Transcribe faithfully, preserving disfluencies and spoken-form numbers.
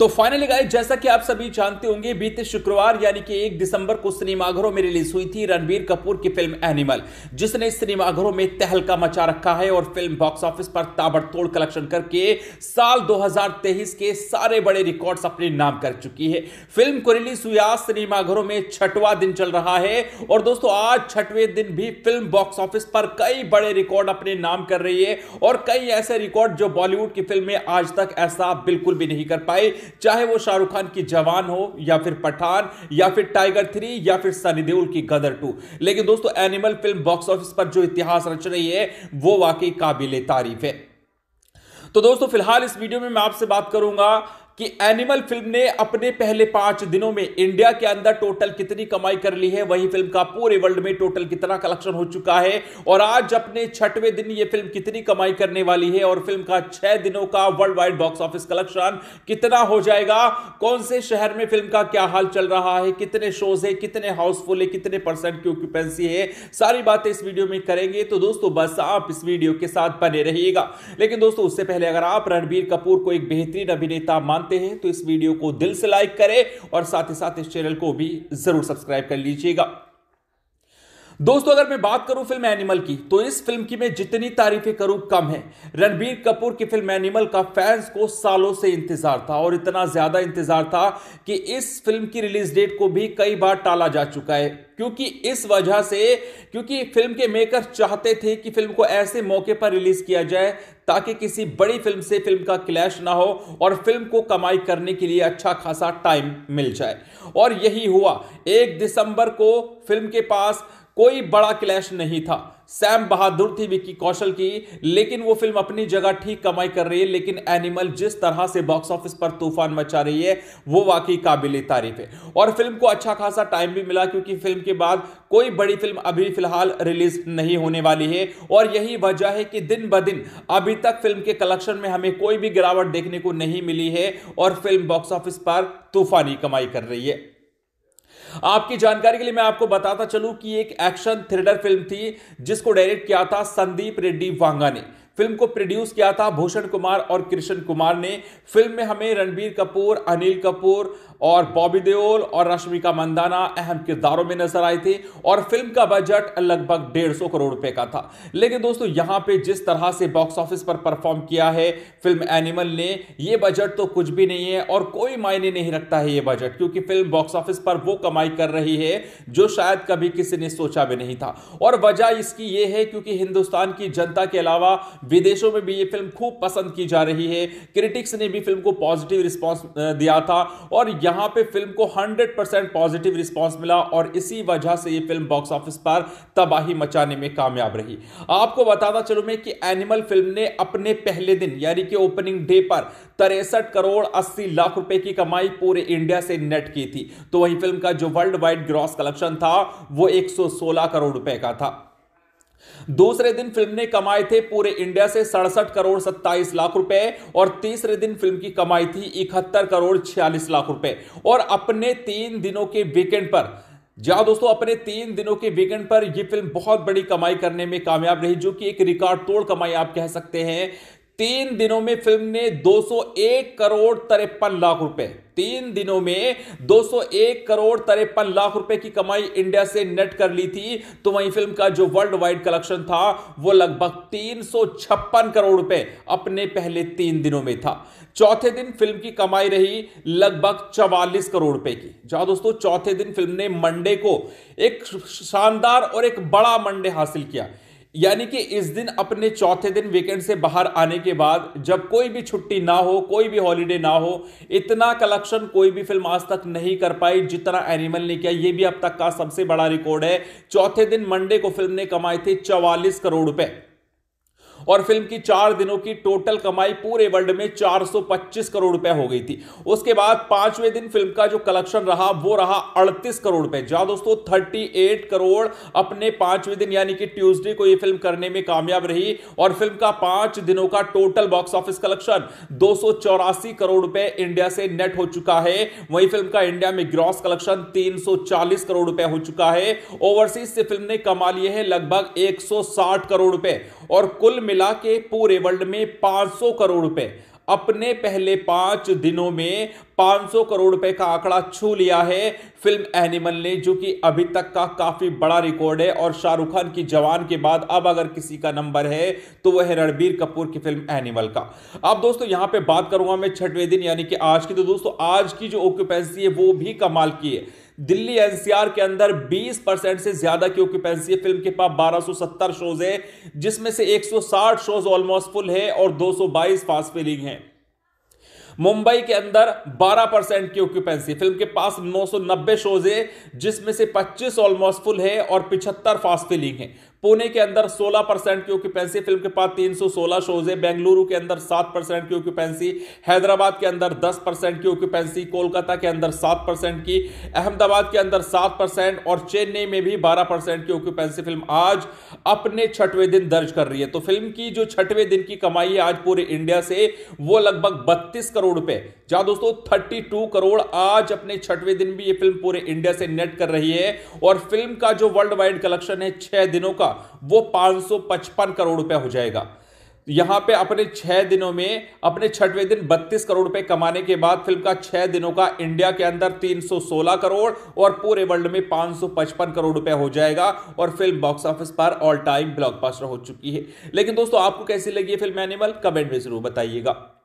तो finally guys, जैसा कि आप सभी जानते होंगे, बीते शुक्रवार यानी कि एक दिसंबर को सिनेमाघरों में रिलीज हुई थी रणबीर कपूर की फिल्म एनिमल, जिसने सिनेमाघरों में तहलका मचा रखा है और फिल्म बॉक्स ऑफिस पर ताबड़तोड़ कलेक्शन करके साल दो हज़ार तेईस के सारे बड़े रिकॉर्ड्स अपने नाम कर चुकी है। फिल्म को रिलीज हुआ सिनेमाघरों में छठवां दिन चल रहा है और दोस्तों आज छठवें दिन भी फिल्म बॉक्स ऑफिस पर कई बड़े रिकॉर्ड अपने नाम कर रही है और कई ऐसे रिकॉर्ड जो बॉलीवुड की फिल्म में आज तक ऐसा बिल्कुल भी नहीं कर पाई, चाहे वो शाहरुख खान की जवान हो या फिर पठान या फिर टाइगर थ्री या फिर सनी देओल की गदर टू। लेकिन दोस्तों एनिमल फिल्म बॉक्स ऑफिस पर जो इतिहास रच रही है वो वाकई काबिले तारीफ है। तो दोस्तों फिलहाल इस वीडियो में मैं आपसे बात करूंगा कि एनिमल फिल्म ने अपने पहले पांच दिनों में इंडिया के अंदर टोटल कितनी कमाई कर ली है, वही फिल्म का पूरे वर्ल्ड में टोटल कितना कलेक्शन हो चुका है और आज अपने छठवें दिन ये फिल्म कितनी कमाई करने वाली है और फिल्म का छह दिनों का worldwide box office collection कितना हो जाएगा, कौन से शहर में फिल्म का क्या हाल चल रहा है, कितने शोज है, कितने हाउसफुल है, कितने परसेंट की ऑक्यूपेंसी है, सारी बातें इस वीडियो में करेंगे। तो दोस्तों बस आप इस वीडियो के साथ बने रहिएगा। लेकिन दोस्तों उससे पहले अगर आप रणबीर कपूर को एक बेहतरीन अभिनेता मानते हैं तो इस वीडियो को दिल से लाइक करें और साथ ही साथ इस चैनल को भी जरूर सब्सक्राइब कर लीजिएगा। दोस्तों अगर मैं बात करूं फिल्म एनिमल की, तो इस फिल्म की मैं जितनी तारीफें करूं कम है। रणबीर कपूर की फिल्म एनिमल का फैंस को सालों से इंतजार था और इतना ज्यादा इंतजार था कि इस फिल्म की रिलीज डेट को भी कई बार टाला जा चुका है, क्योंकि इस वजह से क्योंकि फिल्म के मेकर चाहते थे कि फिल्म को ऐसे मौके पर रिलीज किया जाए ताकि किसी बड़ी फिल्म से फिल्म का क्लैश ना हो और फिल्म को कमाई करने के लिए अच्छा खासा टाइम मिल जाए। और यही हुआ, एक दिसंबर को फिल्म के पास कोई बड़ा क्लैश नहीं था। सैम बहादुर थी विक्की कौशल की, लेकिन वो फिल्म अपनी जगह ठीक कमाई कर रही है, लेकिन एनिमल जिस तरह से बॉक्स ऑफिस पर तूफान मचा रही है वो वाकई काबिले तारीफ है। और फिल्म को अच्छा खासा टाइम भी मिला क्योंकि फिल्म के बाद कोई बड़ी फिल्म अभी फिलहाल रिलीज नहीं होने वाली है और यही वजह है कि दिन ब दिन अभी तक फिल्म के कलेक्शन में हमें कोई भी गिरावट देखने को नहीं मिली है और फिल्म बॉक्स ऑफिस पर तूफानी कमाई कर रही है। आपकी जानकारी के लिए मैं आपको बताता चलूं कि एक एक्शन थ्रिलर फिल्म थी जिसको डायरेक्ट किया था संदीप रेड्डी वांगा ने। फिल्म को प्रोड्यूस किया था भूषण कुमार और कृष्ण कुमार ने। फिल्म में हमें रणबीर कपूर, अनिल कपूर और बॉबी देओल और रश्मिका मंदाना अहम किरदारों में नजर आए थे और फिल्म का बजट लगभग डेढ़ सौ करोड़ रुपए का था। लेकिन दोस्तों यहां पे जिस तरह से बॉक्स ऑफिस पर परफॉर्म किया है फिल्म एनिमल ने, यह बजट तो कुछ भी नहीं है और कोई मायने नहीं रखता है यह बजट, क्योंकि फिल्म बॉक्स ऑफिस पर वो कमाई कर रही है जो शायद कभी किसी ने सोचा भी नहीं था। और वजह इसकी यह है क्योंकि हिंदुस्तान की जनता के अलावा विदेशों में भी ये फिल्म खूब पसंद की जा रही है। क्रिटिक्स ने भी फिल्म को पॉजिटिव रिस्पांस दिया था और यहां पे फिल्म को सौ परसेंट पॉजिटिव रिस्पांस मिला और इसी वजह से ये फिल्म बॉक्स ऑफिस पर तबाही मचाने में कामयाब रही। आपको बताता चलूं मैं कि एनिमल फिल्म ने अपने पहले दिन यानी कि ओपनिंग डे पर तिरसठ करोड़ अस्सी लाख रुपए की कमाई पूरे इंडिया से नेट की थी। तो वही फिल्म का जो वर्ल्ड वाइड ग्रॉस कलेक्शन था वो एक सौ सोलह करोड़ रुपए का था। दूसरे दिन फिल्म ने कमाए थे पूरे इंडिया से सड़सठ करोड़ सत्ताईस लाख रुपए और तीसरे दिन फिल्म की कमाई थी इकहत्तर करोड़ छियालीस लाख रुपए। और अपने तीन दिनों के वीकेंड पर जी हाँ दोस्तों अपने तीन दिनों के वीकेंड पर यह फिल्म बहुत बड़ी कमाई करने में कामयाब रही, जो कि एक रिकॉर्ड तोड़ कमाई आप कह सकते हैं। तीन दिनों में फिल्म ने दो सौ एक करोड़ तिरपन लाख रुपए तीन दिनों में दो सौ एक करोड़ तिरपन लाख रुपए की कमाई इंडिया से नेट कर ली थी। तो वहीं फिल्म का जो वर्ल्ड वाइड कलेक्शन था वो लगभग तीन सौ छप्पन करोड़ रुपए अपने पहले तीन दिनों में था। चौथे दिन फिल्म की कमाई रही लगभग चवालीस करोड़ रुपए की। जहां दोस्तों चौथे दिन फिल्म ने मंडे को एक शानदार और एक बड़ा मंडे हासिल किया, यानी कि इस दिन अपने चौथे दिन वीकेंड से बाहर आने के बाद जब कोई भी छुट्टी ना हो, कोई भी हॉलीडे ना हो, इतना कलेक्शन कोई भी फिल्म आज तक नहीं कर पाई जितना एनिमल ने किया। ये भी अब तक का सबसे बड़ा रिकॉर्ड है। चौथे दिन मंडे को फिल्म ने कमाए थे चवालीस करोड़ रुपए और फिल्म की चार दिनों की टोटल कमाई पूरे वर्ल्ड में चार सौ पच्चीस करोड़ रुपए हो गई थी। उसके बाद पांचवें दिन फिल्म का जो कलेक्शन रहा वो रहा अड़तीस करोड़ रुपए। जहां दोस्तों अड़तीस करोड़ अपने पांचवें दिन यानी कि ट्यूसडे को ये फिल्म करने में कामयाब रही और फिल्म का पांच दिनों का टोटल बॉक्स ऑफिस कलेक्शन दो सौ चौरासी करोड़ रुपए इंडिया से नेट हो चुका है। वही फिल्म का इंडिया में ग्रॉस कलेक्शन तीन सौ चालीस करोड़ रुपए हो चुका है। ओवरसीज से फिल्म ने कमा लिए है लगभग एक सौ साठ करोड़ रुपए और कुल मिला के पूरे वर्ल्ड में पांच सौ करोड़ रुपए अपने पहले पांच दिनों में पांच सौ करोड़ रुपए का आंकड़ा छू लिया है फिल्म एनिमल ने, जो कि अभी तक का काफी बड़ा रिकॉर्ड है। और शाहरुख खान की जवान के बाद अब अगर किसी का नंबर है तो वह है रणबीर कपूर की फिल्म एनिमल का। अब दोस्तों यहां पे बात करूंगा मैं छठवें दिन यानी कि आज की, तो दोस्तों आज की जो ऑक्यूपेंसी है वो भी कमाल की है। दिल्ली एनसीआर के अंदर बीस परसेंट से ज्यादा की ऑक्यूपेंसी है। फिल्म के पास बारह सौ सत्तर शोज है, जिसमें से एक सौ साठ शोज ऑलमोस्ट फुल है और दो सौ बाईस फास्ट फीलिंग है। मुंबई के अंदर बारह परसेंट की ऑक्यूपेंसी, फिल्म के पास नौ सौ नब्बे शोज है, जिसमें से पच्चीस ऑलमोस्ट फुल है और पचहत्तर फास्ट फीलिंग है। पुणे के अंदर सोलह परसेंट की ऑक्यूपेंसी, फिल्म के पास तीन सौ सोलह शोज है। बेंगलुरु के अंदर सात परसेंट की ऑक्यूपेंसी, हैदराबाद के अंदर दस परसेंट की ऑक्यूपेंसी, कोलकाता के अंदर सात परसेंट की, अहमदाबाद के अंदर सात परसेंट और चेन्नई में भी बारह परसेंट की ऑक्यूपेंसी फिल्म आज अपने छठवें दिन दर्ज कर रही है। तो फिल्म की जो छठवें दिन की कमाई है आज पूरे इंडिया से, वो लगभग बत्तीस करोड़ रुपए, जहां दोस्तों थर्टी टू करोड़ आज अपने छठवें दिन भी ये फिल्म पूरे इंडिया से नेट कर रही है। और फिल्म का जो वर्ल्ड वाइड कलेक्शन है छह दिनों का, वो पांच सौ पचपन करोड़ रुपए हो जाएगा। यहां पे अपने छह दिनों में, अपने छठवें दिन बत्तीस करोड़ रुपए कमाने के बाद फिल्म का छह दिनों का इंडिया के अंदर तीन सौ सोलह करोड़ और पूरे वर्ल्ड में पांच सौ पचपन करोड़ रुपए हो जाएगा और फिल्म बॉक्स ऑफिस पर ऑल टाइम ब्लॉकबस्टर हो चुकी है। लेकिन दोस्तों आपको कैसी लगी फिल्म एनिमल, कमेंट में जरूर बताइएगा।